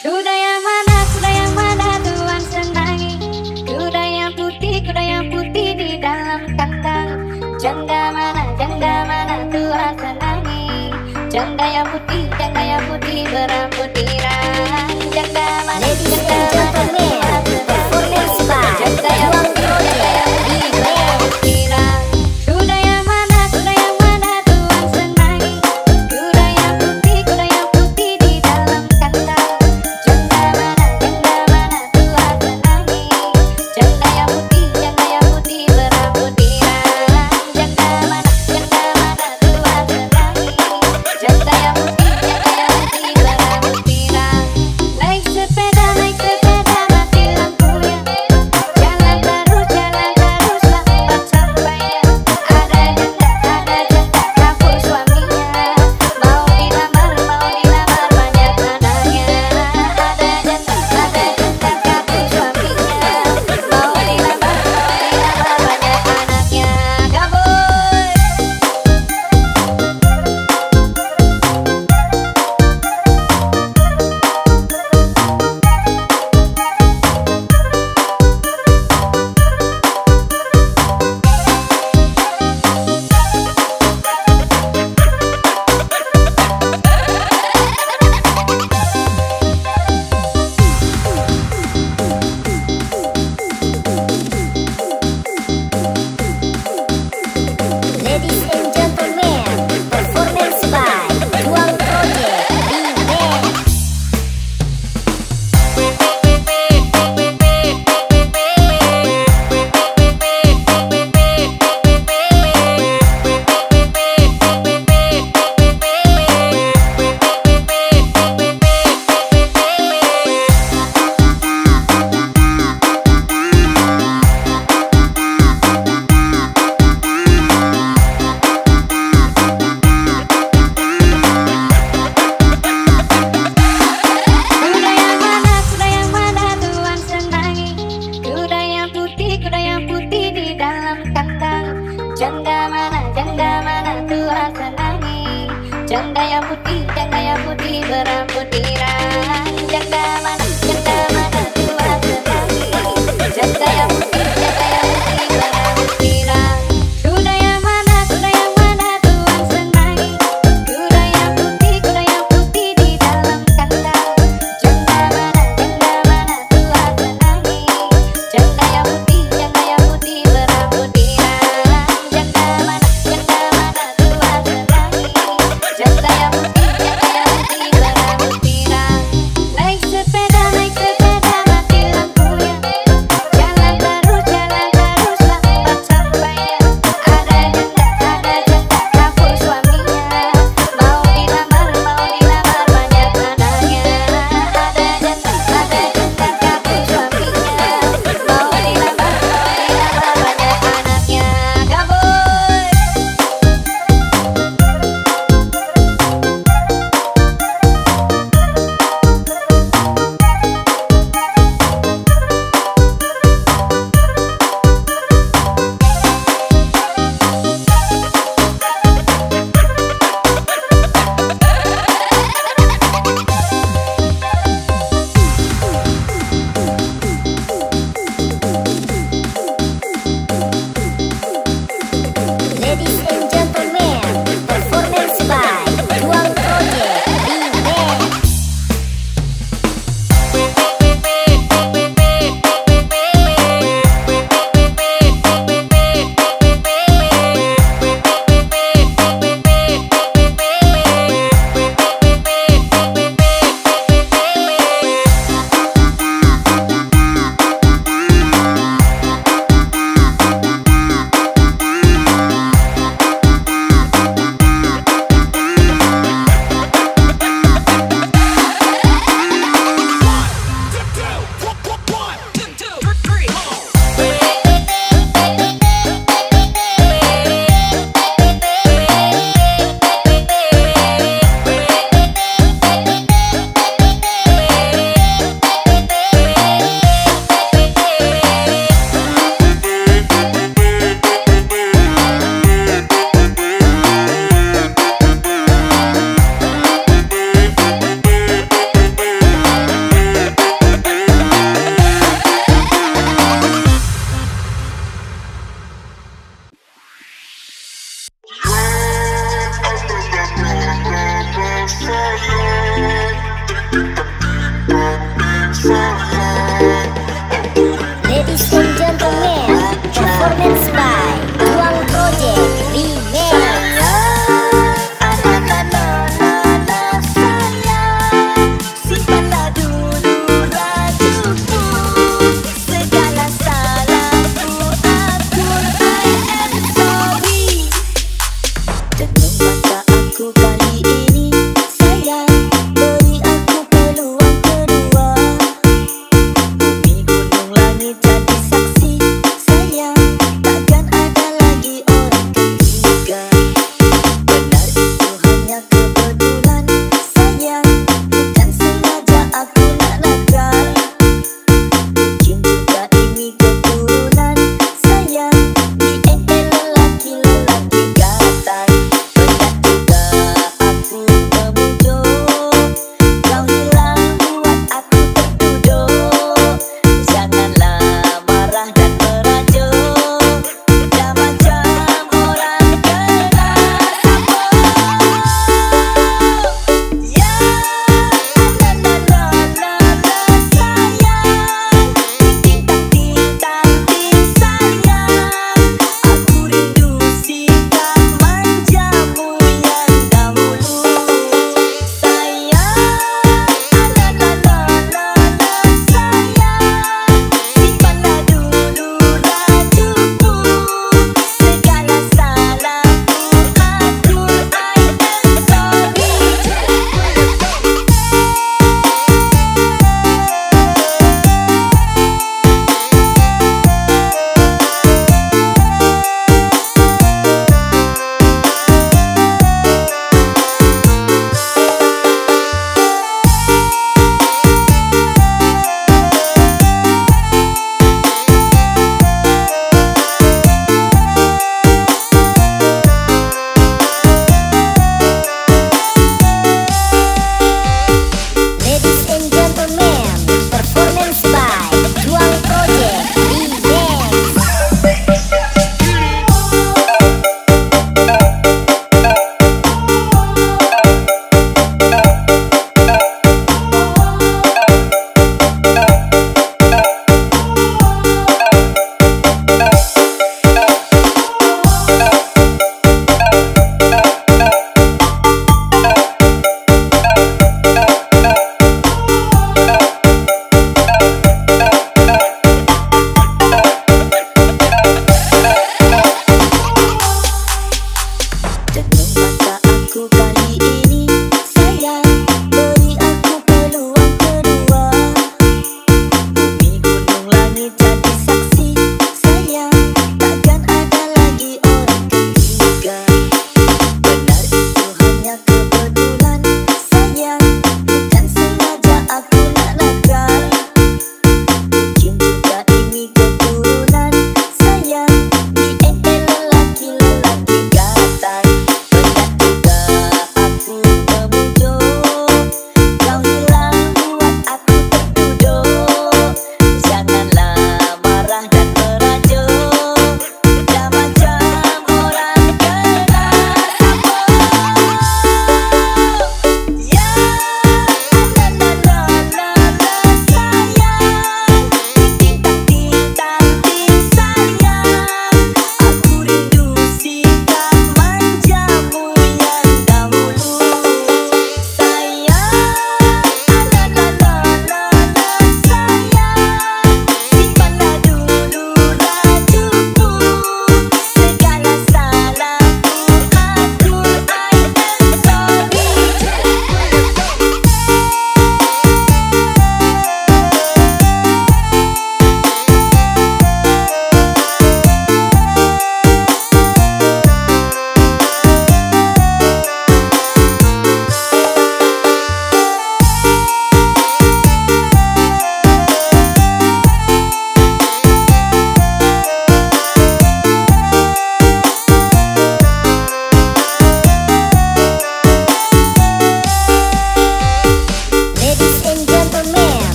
Kuda yang mana, kuda yang mana Tuhan senangi? Kuda yang putih di dalam kandang. Janda mana Tuhan senangi? Janda yang putih berambut pirang. Janda mana, janda mana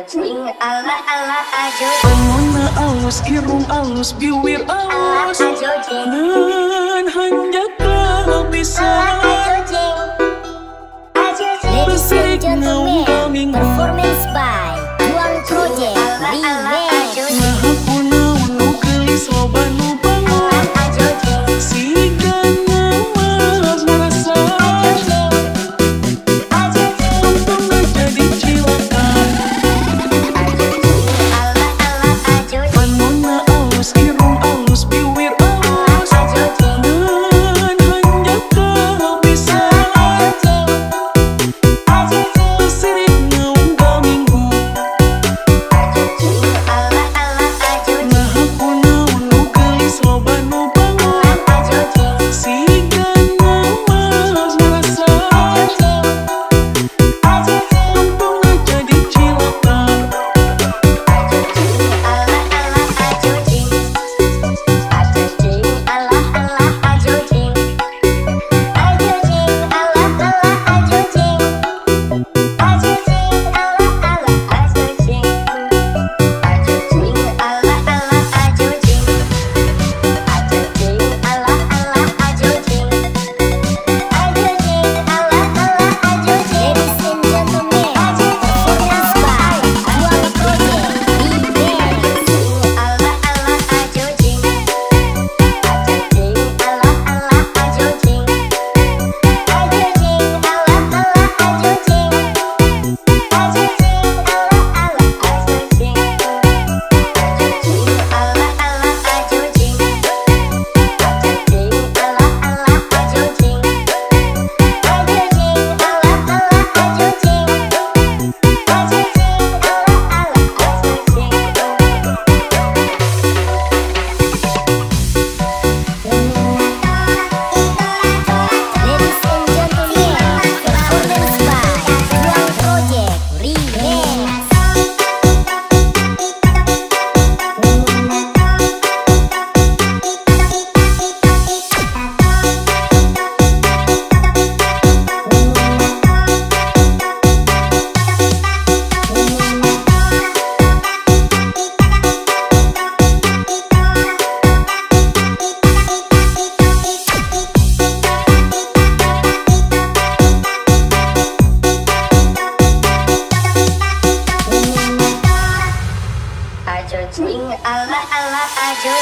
kucing Allah Allah aja. Bangunlah awas, irung awas, biwir awas. Dan hanya kalau bisa Besirik naung gaming performance by Duang Project Remake. Mahaku naung nukelis loban lubang Sigan nawas merasa Untung gak jadi cilaka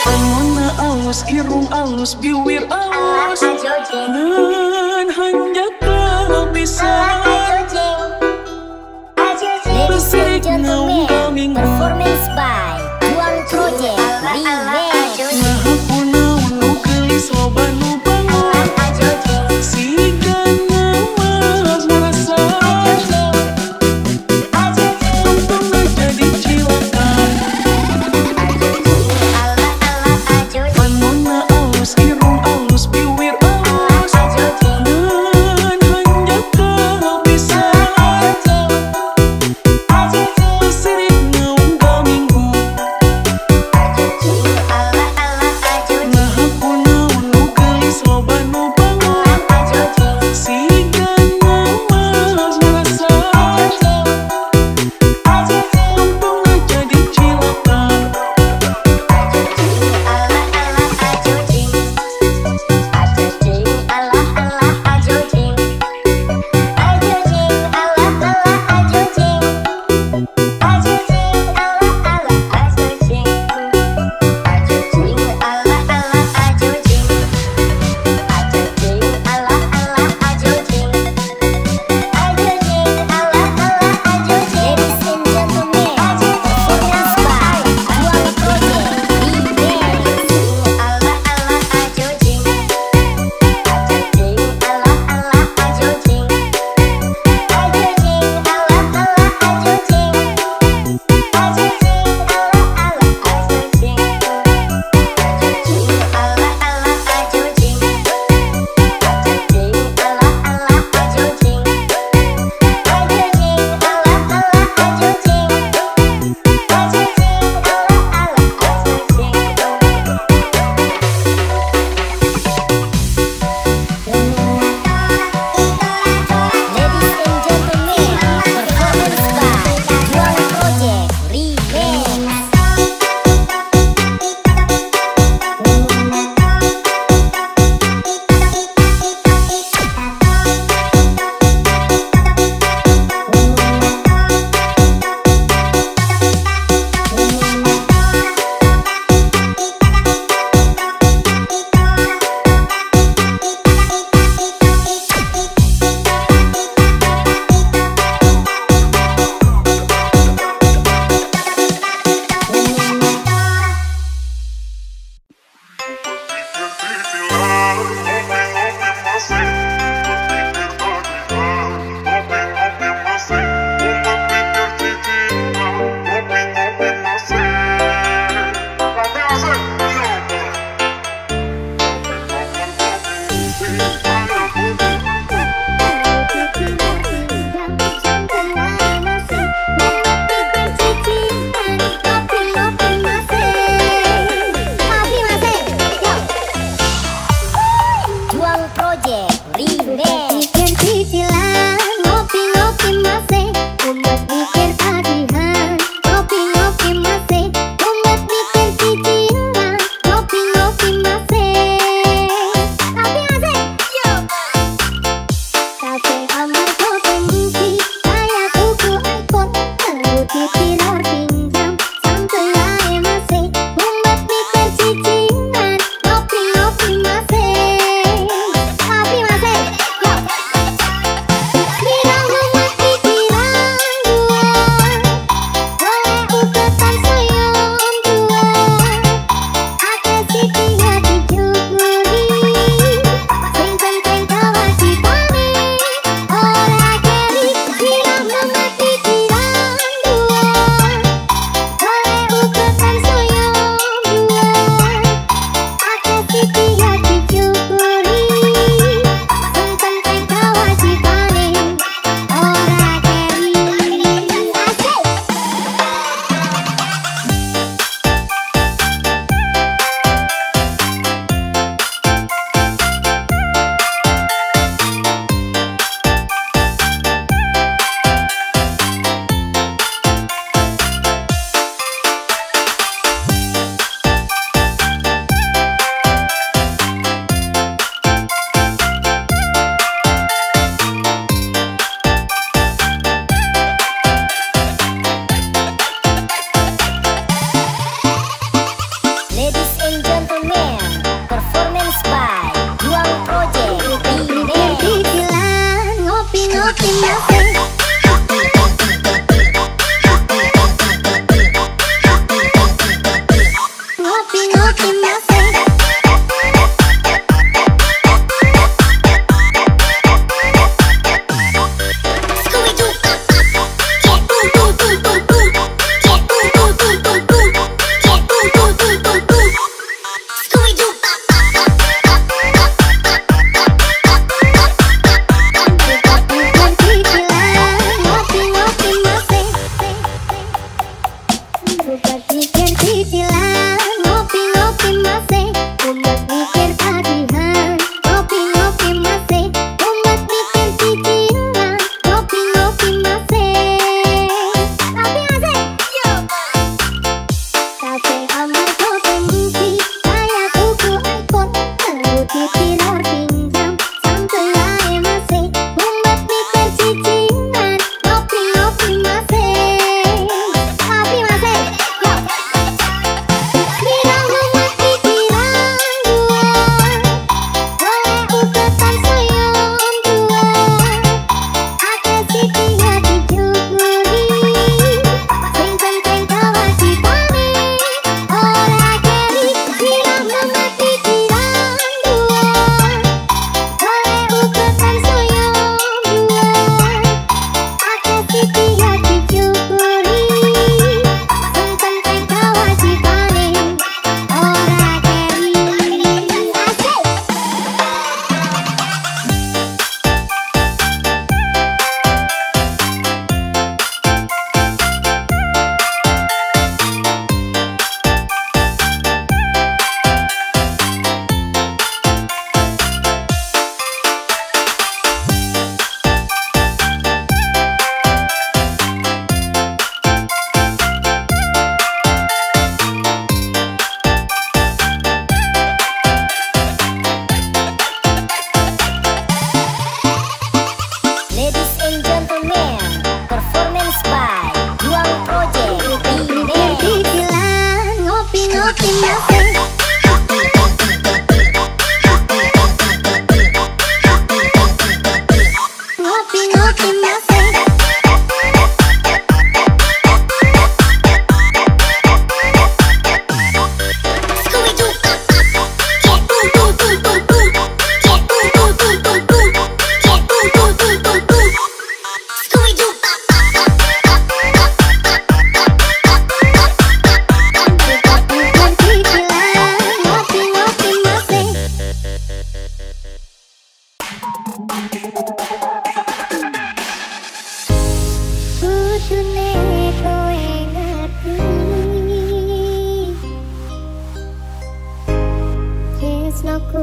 Panona alus, kirung alus, biwir alus Dan hanya kalau bisa Panona alus, irung alus, biwir alus Dan hanya kalau bisa Besirik naung gaming performance by Duang Project Remake. Mahaku naung nukelis loban lubang Sigan nawas merasa Untung gak jadi cilaka Panona alus irung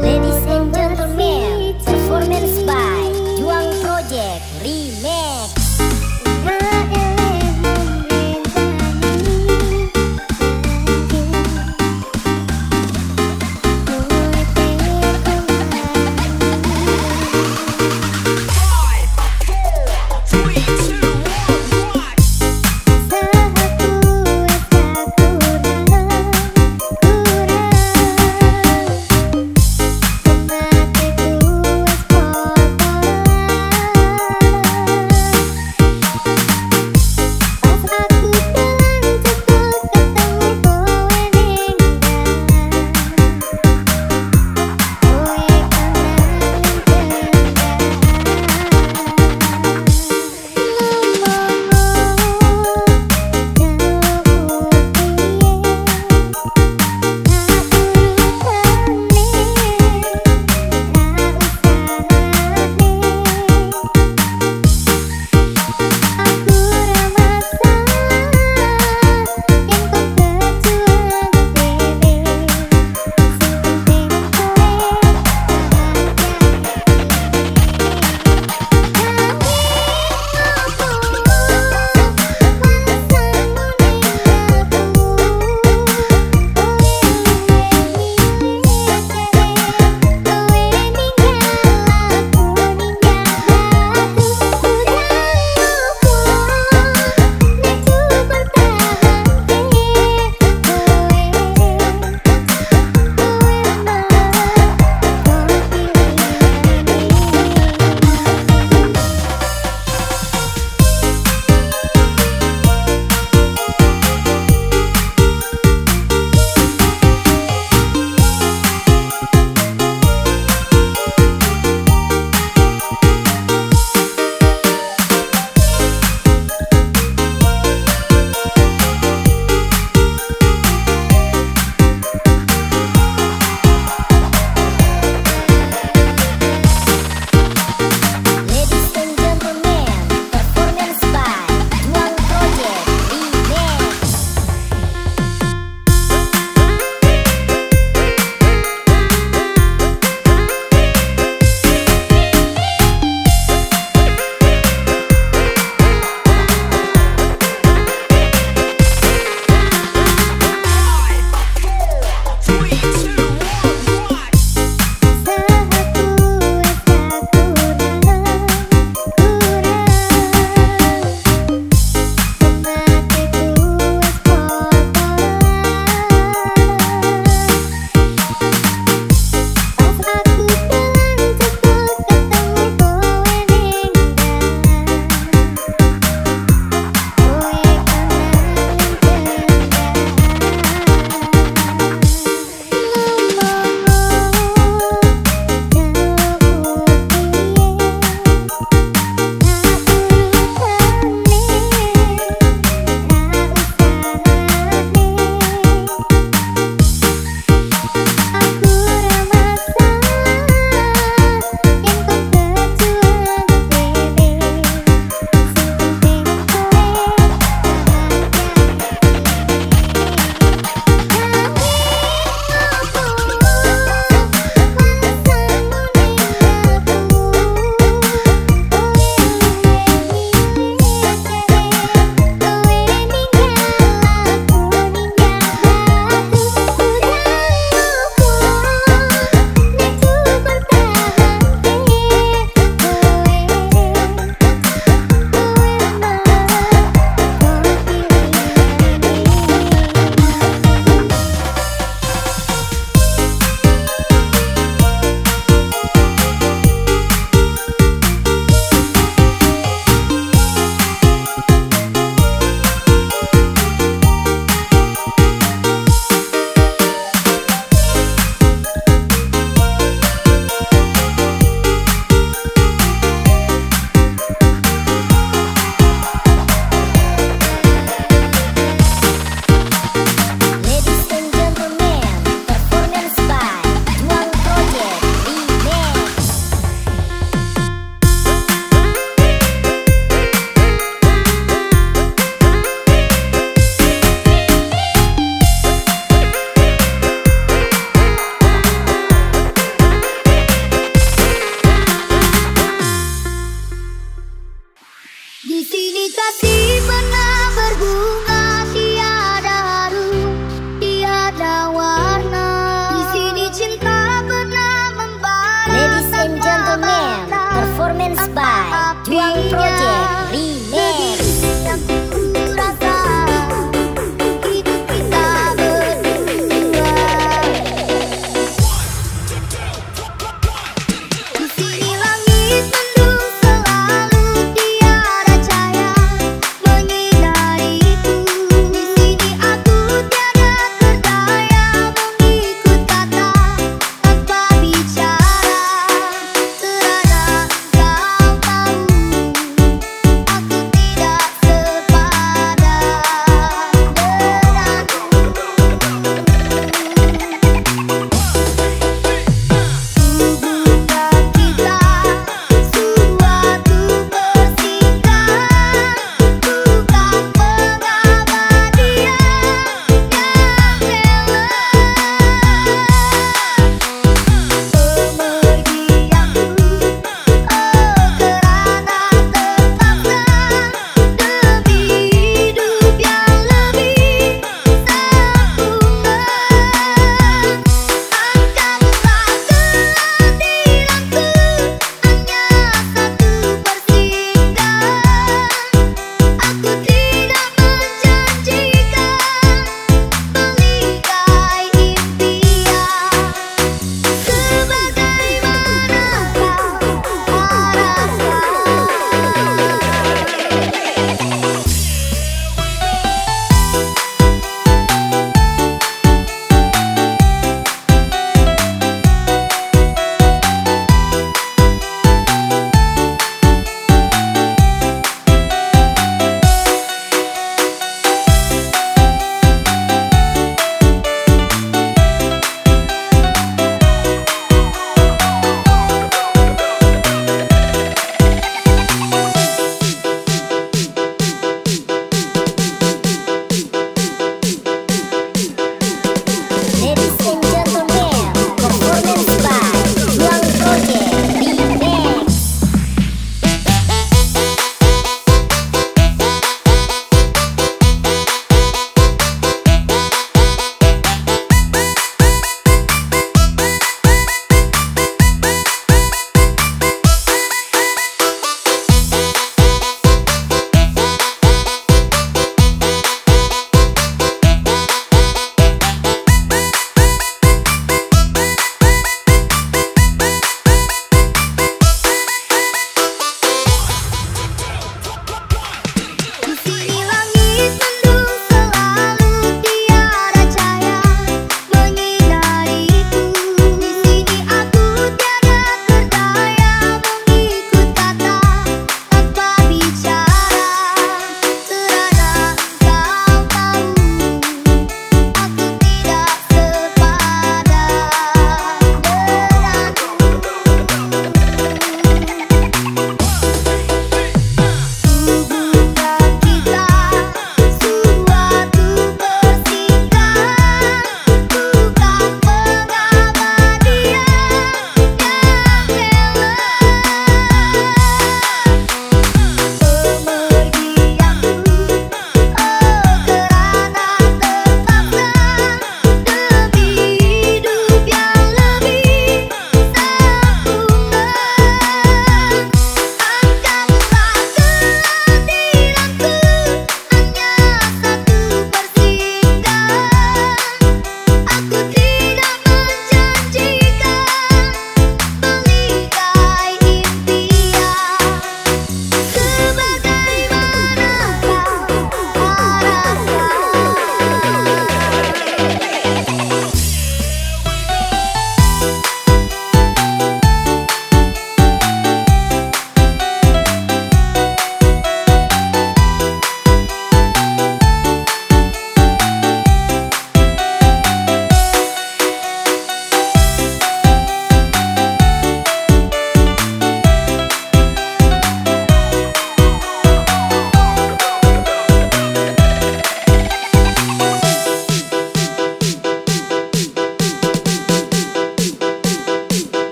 Ladies and gentlemen, performance by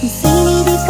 Performance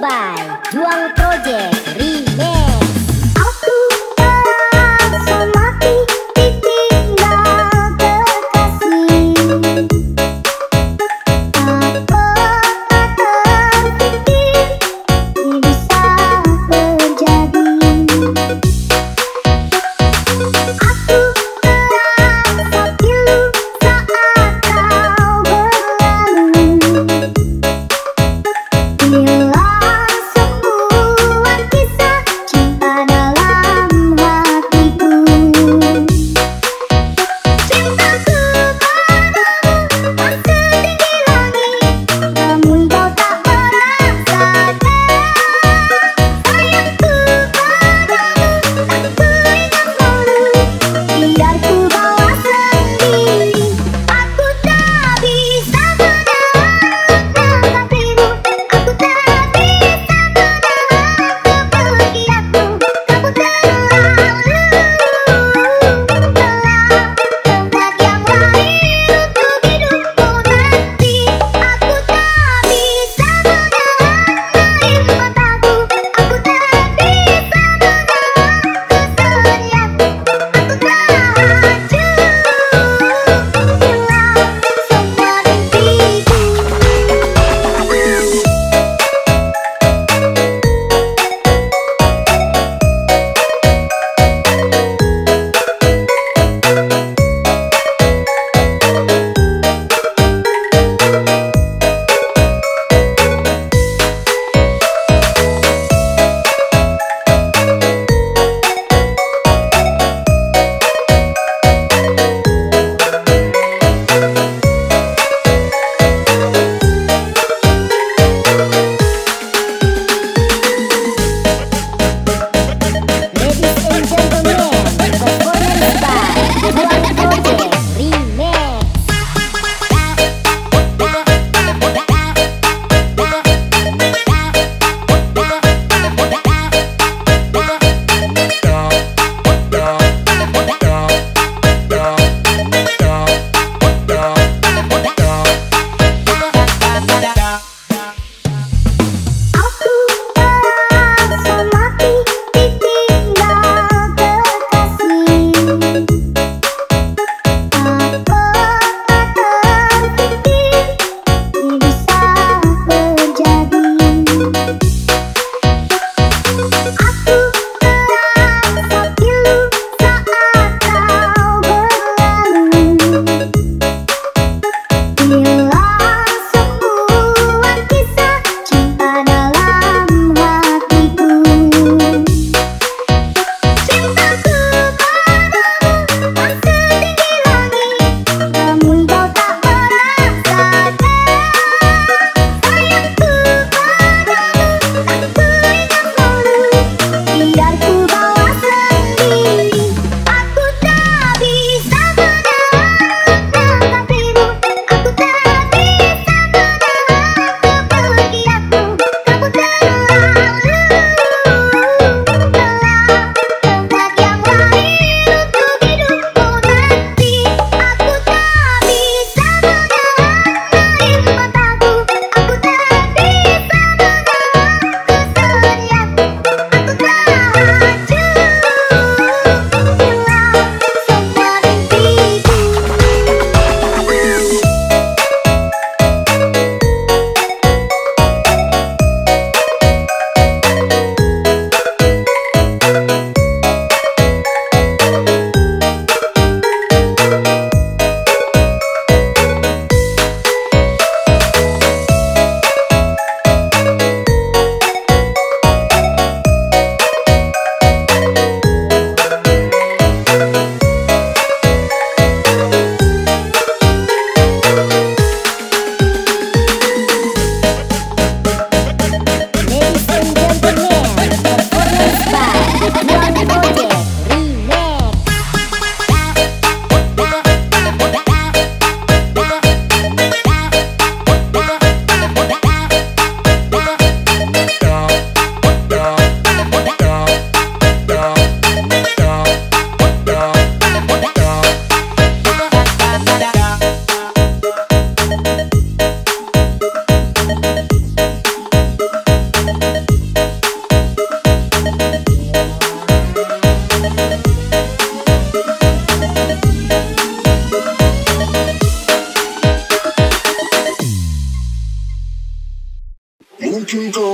by Juang Project Remix. Bila semua kisah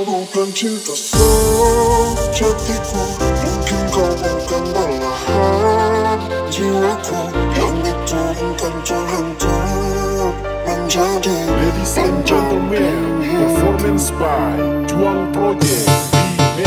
I'm open to the soul. 찾히고 뭉친 거부감 발라한 지웠고 향이 뚫은 간절한 듯 남자들 Ladies and gentlemen, performance by Juang Project. Happy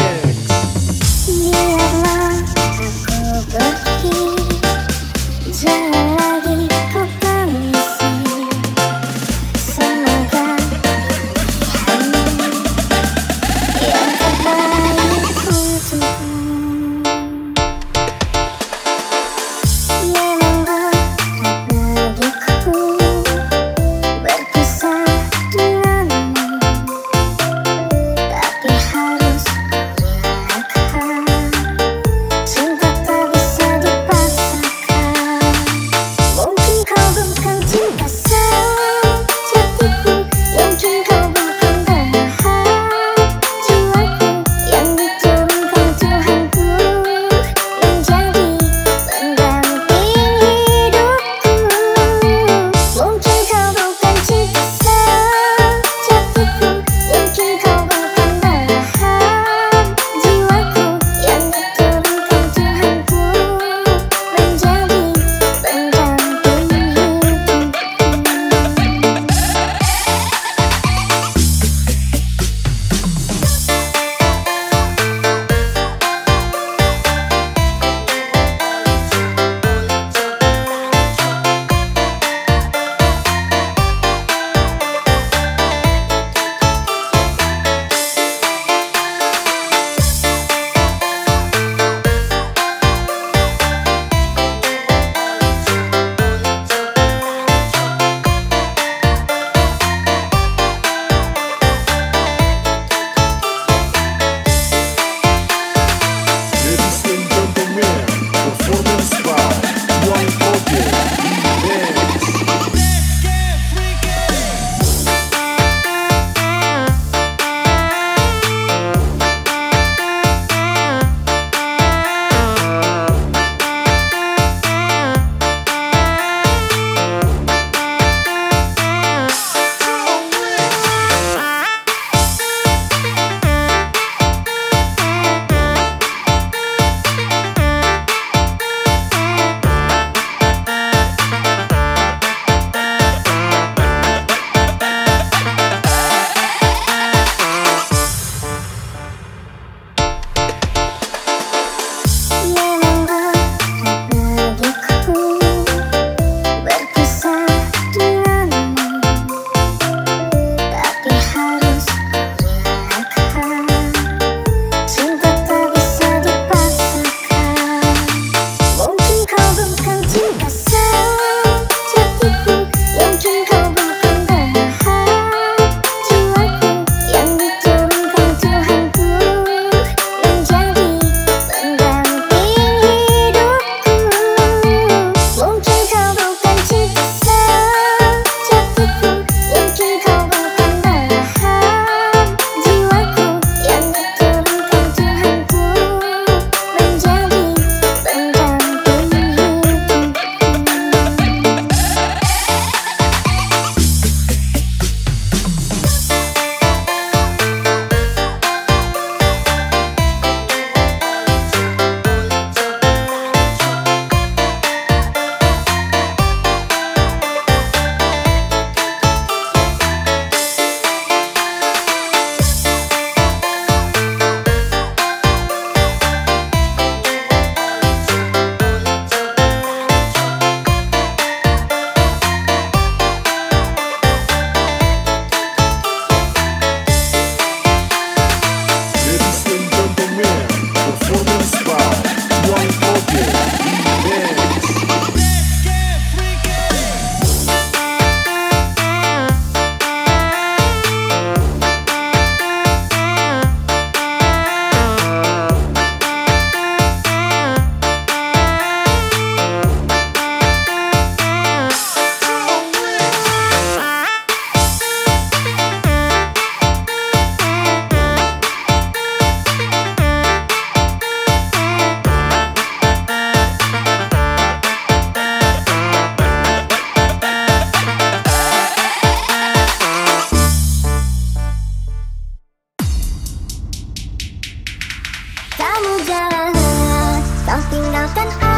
house. akan